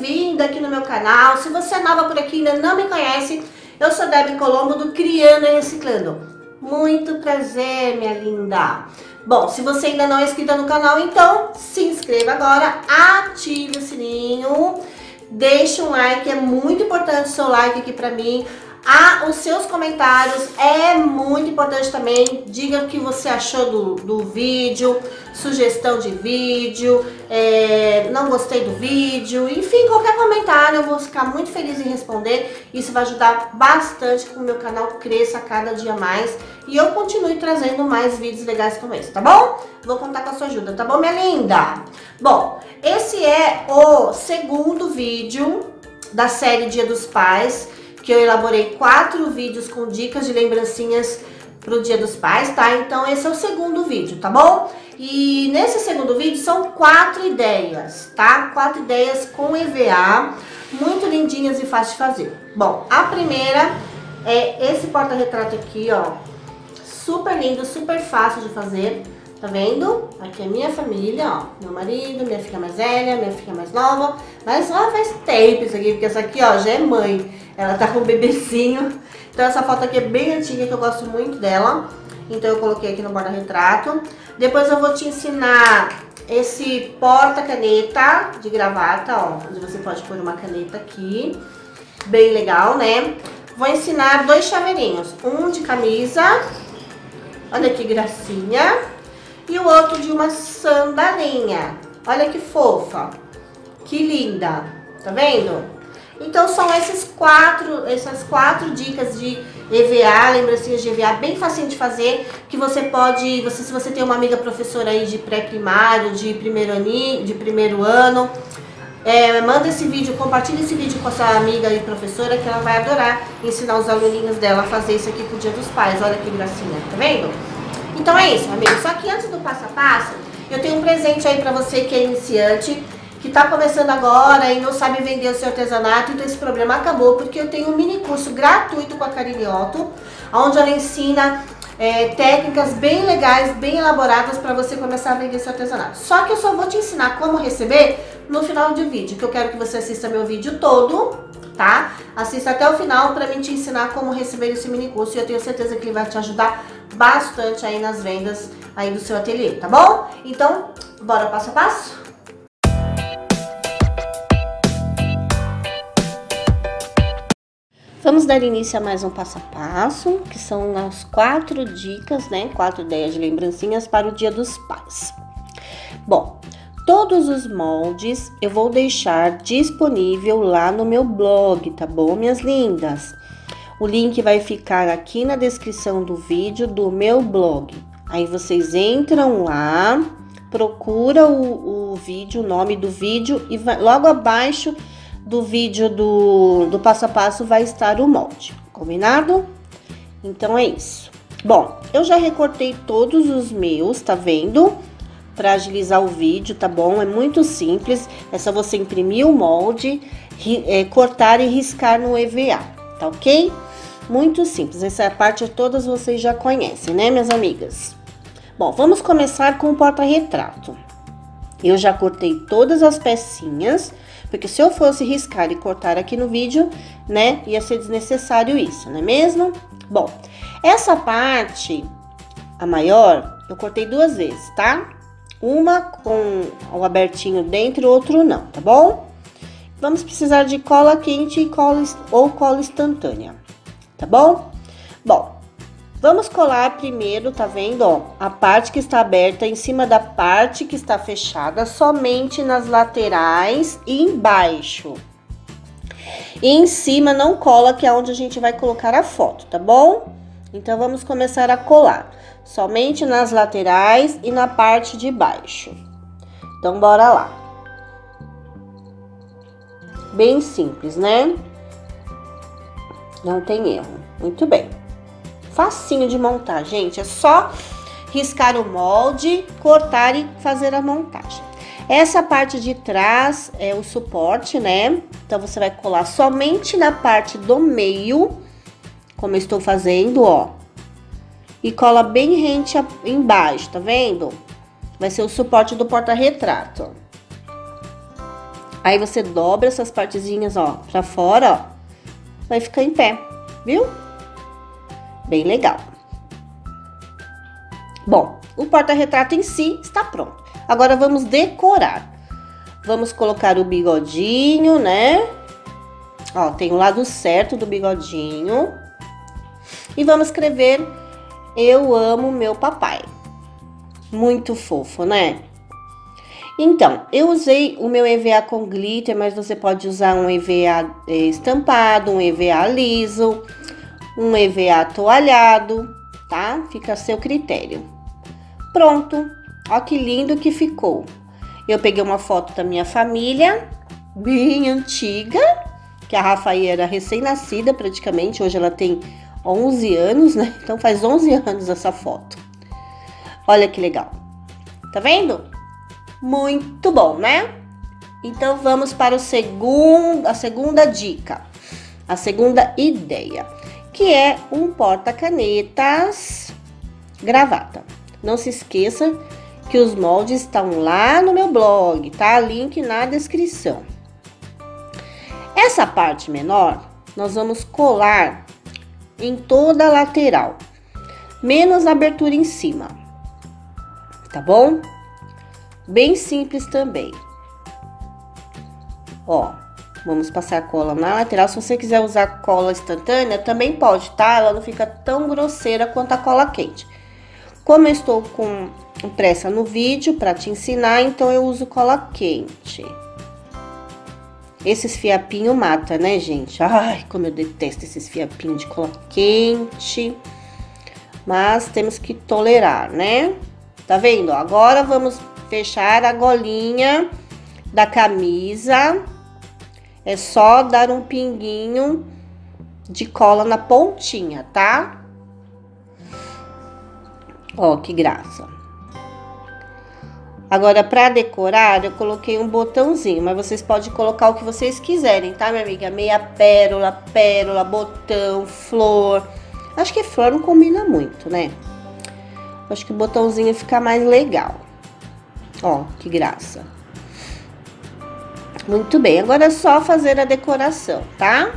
bem-vinda aqui no meu canal. Se você é nova por aqui e ainda não me conhece, eu sou Debbie Colombo do Criando e Reciclando. Muito prazer, minha linda. Bom, se você ainda não é inscrita no canal, então se inscreva agora, ative o sininho, deixa um like, é muito importante o seu like aqui pra mim. Os seus comentários é muito importante também. Diga o que você achou do vídeo, sugestão de vídeo, não gostei do vídeo, enfim, qualquer comentário eu vou ficar muito feliz em responder. Isso vai ajudar bastante que o meu canal cresça cada dia mais e eu continue trazendo mais vídeos legais como esse, tá bom? Vou contar com a sua ajuda, tá bom, minha linda? Bom, esse é o segundo vídeo da série Dia dos Pais, que eu elaborei 4 vídeos com dicas de lembrancinhas pro Dia dos Pais, tá? Então esse é o segundo vídeo, tá bom? E nesse segundo vídeo são 4 ideias, tá? 4 ideias com EVA, muito lindinhas e fácil de fazer. Bom, a primeira é esse porta-retrato aqui, ó. Super lindo, super fácil de fazer, tá vendo? Aqui é minha família, ó. Meu marido, minha filha mais velha, minha filha mais nova. Mas só faz tempo isso aqui, porque essa aqui, ó, já é mãe. Ela tá com um bebezinho, então essa foto aqui é bem antiga, que eu gosto muito dela. Então eu coloquei aqui no porta-retrato. Depois eu vou te ensinar esse porta-caneta de gravata, ó, onde você pode pôr uma caneta aqui. Bem legal, né? Vou ensinar 2 chaveirinhos, um de camisa, olha que gracinha, e o outro de uma sandalinha. Olha que fofa, que linda, tá vendo? Então são essas quatro dicas de EVA, lembrancinhas de EVA, bem facinho de fazer, que você pode, se você tem uma amiga professora aí de pré-primário, de primeiro ano, manda esse vídeo, compartilha esse vídeo com a sua amiga e professora, que ela vai adorar ensinar os aluninhos dela a fazer isso aqui pro Dia dos Pais. Olha que gracinha, tá vendo? Então é isso, amigo. Só que antes do passo a passo, eu tenho um presente aí pra você que é iniciante, que tá começando agora e não sabe vender o seu artesanato. Então esse problema acabou, porque eu tenho um mini curso gratuito com a Karine Otto, onde ela ensina técnicas bem legais, bem elaboradas para você começar a vender seu artesanato. Só que eu só vou te ensinar como receber no final do vídeo, que eu quero que você assista meu vídeo todo, tá? Assista até o final para mim te ensinar como receber esse mini curso, e eu tenho certeza que ele vai te ajudar bastante aí nas vendas aí do seu ateliê, tá bom? Então, bora passo a passo? Vamos dar início a mais um passo a passo, que são as 4 dicas, né? 4 ideias de lembrancinhas para o Dia dos Pais. Bom, todos os moldes eu vou deixar disponível lá no meu blog, tá bom, minhas lindas? O link vai ficar aqui na descrição do vídeo do meu blog. Aí vocês entram lá, procura o vídeo, o nome do vídeo, e vai, logo abaixo do vídeo do passo a passo vai estar o molde, combinado? Então é isso. Bom, eu já recortei todos os meus, tá vendo? Pra agilizar o vídeo, tá bom? É muito simples, é só você imprimir o molde, cortar e riscar no EVA, tá ok? Muito simples, essa parte todas vocês já conhecem, né, minhas amigas? Bom, vamos começar com o porta-retrato. Eu já cortei todas as pecinhas, porque se eu fosse riscar e cortar aqui no vídeo, né, ia ser desnecessário isso, não é mesmo? Bom, essa parte, a maior, eu cortei 2 vezes, tá? Uma com o abertinho dentro, outro não, tá bom? Vamos precisar de cola quente ou cola instantânea, tá bom? Bom, vamos colar primeiro, tá vendo, ó, a parte que está aberta em cima da parte que está fechada, somente nas laterais e embaixo. E em cima não cola, que é onde a gente vai colocar a foto, tá bom? Então vamos começar a colar, somente nas laterais e na parte de baixo. Então bora lá. Bem simples, né? Não tem erro. Muito bem. Facinho de montar, gente, é só riscar o molde, cortar e fazer a montagem. Essa parte de trás é o suporte, né? Então você vai colar somente na parte do meio, como eu estou fazendo, ó. E cola bem rente embaixo, tá vendo? Vai ser o suporte do porta-retrato. Aí você dobra essas partezinhas, ó, pra fora, ó. Vai ficar em pé, viu? Bem legal. Bom, o porta-retrato em si está pronto. Agora vamos decorar. Vamos colocar o bigodinho, né? Ó, tem o lado certo do bigodinho. E vamos escrever: eu amo meu papai. Muito fofo, né? Então, eu usei o meu EVA com glitter, mas você pode usar um EVA estampado, um EVA liso, um EVA toalhado, tá? Fica a seu critério. Pronto. Ó que lindo que ficou. Eu peguei uma foto da minha família, bem antiga, que a Rafaela era recém-nascida praticamente, hoje ela tem 11 anos, né? Então faz 11 anos essa foto. Olha que legal. Tá vendo? Muito bom, né? Então vamos para a segunda dica. A segunda ideia, que é um porta-canetas gravata. Não se esqueça que os moldes estão lá no meu blog, tá? Link na descrição. Essa parte menor, nós vamos colar em toda a lateral, menos a abertura em cima, tá bom? Bem simples também. Ó, vamos passar a cola na lateral. Se você quiser usar cola instantânea, também pode, tá? Ela não fica tão grosseira quanto a cola quente. Como eu estou com pressa no vídeo para te ensinar, então eu uso cola quente. Esses fiapinhos mata, né, gente? Ai, como eu detesto esses fiapinhos de cola quente. Mas temos que tolerar, né? Tá vendo? Agora vamos fechar a golinha da camisa. É só dar um pinguinho de cola na pontinha, tá? Ó, que graça. Agora, pra decorar, eu coloquei um botãozinho, mas vocês podem colocar o que vocês quiserem, tá, minha amiga? Meia pérola, pérola, botão, flor. Acho que flor não combina muito, né? Acho que o botãozinho fica mais legal. Ó, que graça. Muito bem, agora é só fazer a decoração, tá?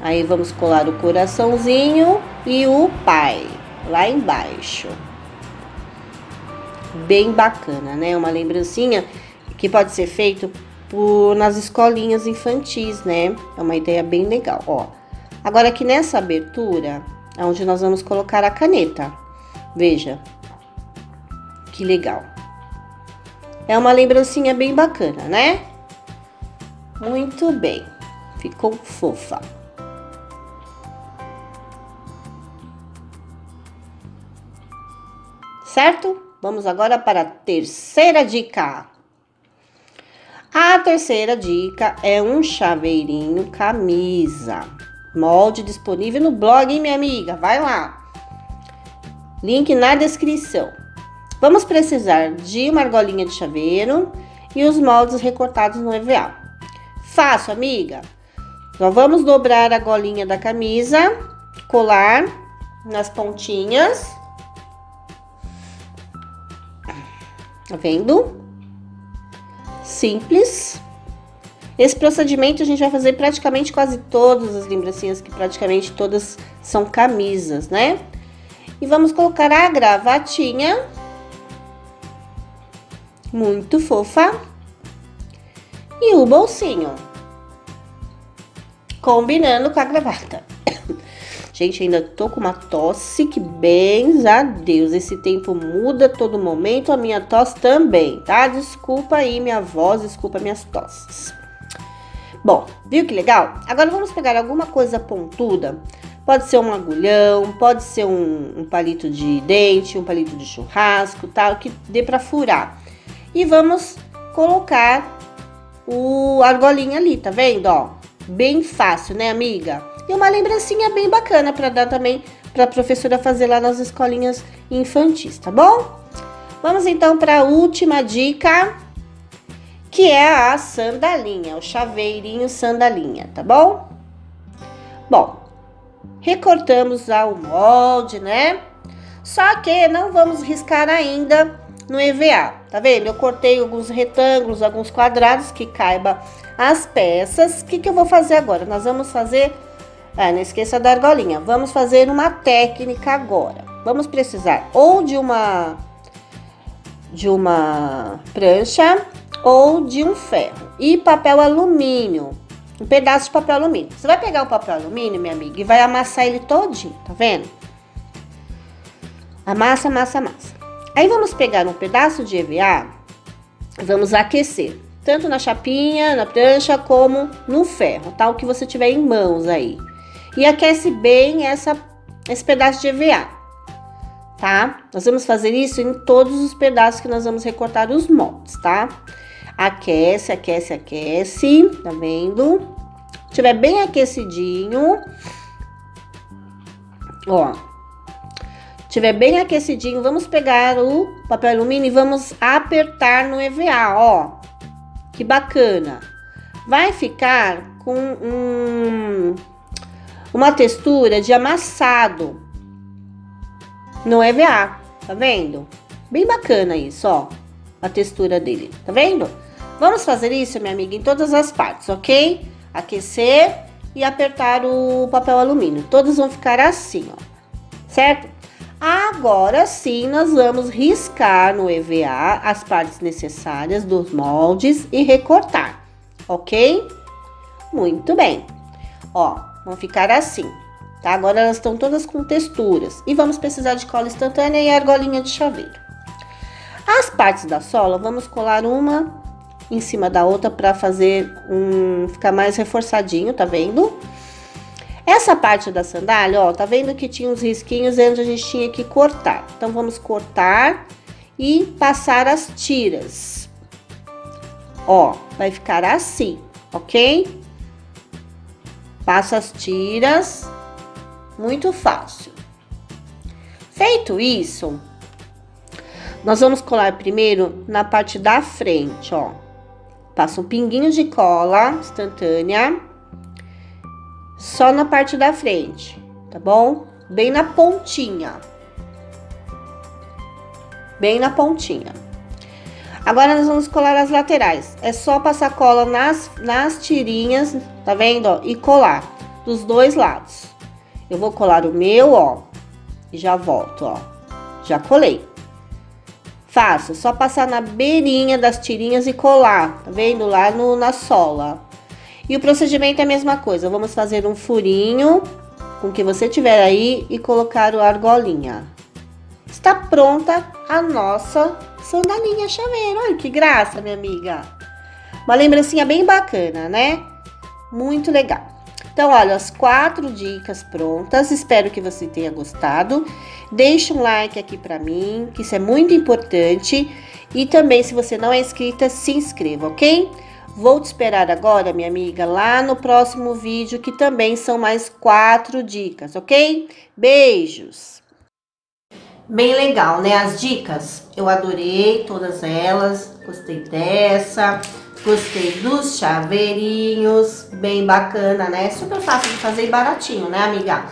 Aí, vamos colar o coraçãozinho e o pai lá embaixo. Bem bacana, né? Uma lembrancinha que pode ser feito nas escolinhas infantis, né? É uma ideia bem legal, ó. Agora aqui nessa abertura é onde nós vamos colocar a caneta. Veja que legal. É uma lembrancinha bem bacana, né? Muito bem. Ficou fofa. Certo? Vamos agora para a terceira dica. A terceira dica é um chaveirinho camisa. Molde disponível no blog, hein, minha amiga? Vai lá. Link na descrição. Vamos precisar de uma argolinha de chaveiro e os moldes recortados no EVA. Fácil, amiga. Nós vamos dobrar a golinha da camisa, colar nas pontinhas. Tá vendo? Simples. Esse procedimento a gente vai fazer praticamente quase todas as lembrancinhas, que praticamente todas são camisas, né? E vamos colocar a gravatinha. Muito fofa. E o bolsinho. Combinando com a gravata. Gente, ainda tô com uma tosse que, bens a Deus, esse tempo muda a todo momento, a minha tosse também, tá? Desculpa aí minha voz, desculpa minhas tosses. Bom, viu que legal? Agora vamos pegar alguma coisa pontuda, pode ser um agulhão, pode ser um palito de dente, um palito de churrasco, tal, que dê pra furar. E vamos colocar a argolinha ali, tá vendo? Ó, bem fácil, né, amiga? E uma lembrancinha bem bacana para dar também para a professora fazer lá nas escolinhas infantis, tá bom? Vamos então para a última dica, que é a sandalinha, o chaveirinho sandalinha, tá bom? Bom, recortamos o molde, né? Só que não vamos riscar ainda no EVA, tá vendo? Eu cortei alguns retângulos, alguns quadrados que caiba as peças. O que que eu vou fazer agora? Nós vamos fazer... Ah, não esqueça da argolinha. Vamos fazer uma técnica agora. Vamos precisar ou de uma prancha ou de um ferro e papel alumínio, um pedaço de papel alumínio. Você vai pegar o papel alumínio, minha amiga, e vai amassar ele todinho, tá vendo? Amassa, amassa, amassa. Aí vamos pegar um pedaço de EVA e vamos aquecer, tanto na chapinha, na prancha, como no ferro, tá? O que você tiver em mãos aí. E aquece bem esse pedaço de EVA, tá? Nós vamos fazer isso em todos os pedaços que nós vamos recortar os moldes, tá? Aquece, aquece, aquece, tá vendo? Se tiver bem aquecidinho, ó. Tiver bem aquecidinho, vamos pegar o papel alumínio e vamos apertar no EVA, ó. Que bacana! Vai ficar com uma textura de amassado no EVA, tá vendo? Bem bacana isso, ó. A textura dele, tá vendo? Vamos fazer isso, minha amiga, em todas as partes, ok? Aquecer e apertar o papel alumínio. Todos vão ficar assim, ó. Certo? Agora sim, nós vamos riscar no EVA as partes necessárias dos moldes e recortar, ok? Muito bem. Ó, vão ficar assim, tá? Agora elas estão todas com texturas. E vamos precisar de cola instantânea e argolinha de chaveiro. As partes da sola, vamos colar uma em cima da outra para fazer ficar mais reforçadinho, tá vendo? Essa parte da sandália, ó, tá vendo que tinha uns risquinhos onde a gente tinha que cortar. Então, vamos cortar e passar as tiras. Ó, vai ficar assim, ok? Passa as tiras, muito fácil. Feito isso, nós vamos colar primeiro na parte da frente, ó. Passa um pinguinho de cola instantânea. Só na parte da frente, tá bom? Bem na pontinha. Bem na pontinha. Agora, nós vamos colar as laterais. É só passar cola nas tirinhas, tá vendo? Ó, e colar dos dois lados. Eu vou colar o meu, ó. E já volto, ó. Já colei. Fácil, só passar na beirinha das tirinhas e colar, tá vendo? Lá na sola. E o procedimento é a mesma coisa. Vamos fazer um furinho com o que você tiver aí e colocar a argolinha. Está pronta a nossa sandalinha chaveiro. Olha que graça, minha amiga. Uma lembrancinha bem bacana, né? Muito legal. Então, olha, as 4 dicas prontas. Espero que você tenha gostado. Deixe um like aqui pra mim, que isso é muito importante. E também, se você não é inscrita, se inscreva, ok? Vou te esperar agora, minha amiga, lá no próximo vídeo, que também são mais 4 dicas, ok? Beijos! Bem legal, né? As dicas, eu adorei todas elas, gostei dessa, gostei dos chaveirinhos, bem bacana, né? Super fácil de fazer e baratinho, né, amiga?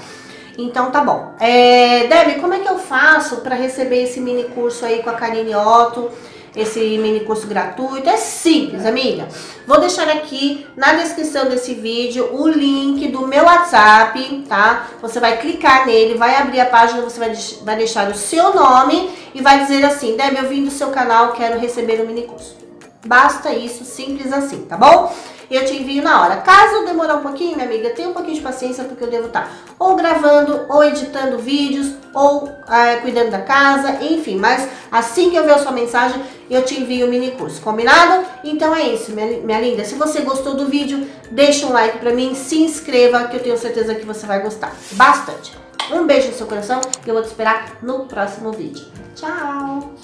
Então, tá bom. Debbie, como é que eu faço para receber esse mini curso aí com a Karine Otto? Esse mini curso gratuito, é simples, amiga. Vou deixar aqui na descrição desse vídeo o link do meu WhatsApp, tá? Você vai clicar nele, vai abrir a página, você vai deixar o seu nome e vai dizer assim: Debbie, eu vim do seu canal, quero receber o mini curso. Basta isso, simples assim, tá bom? Eu te envio na hora. Caso demorar um pouquinho, minha amiga, tenha um pouquinho de paciência, porque eu devo estar ou gravando, ou editando vídeos, ou cuidando da casa, enfim. Mas assim que eu ver a sua mensagem, eu te envio o mini curso, combinado? Então é isso, minha linda. Se você gostou do vídeo, deixa um like pra mim, se inscreva, que eu tenho certeza que você vai gostar bastante. Um beijo no seu coração e eu vou te esperar no próximo vídeo. Tchau!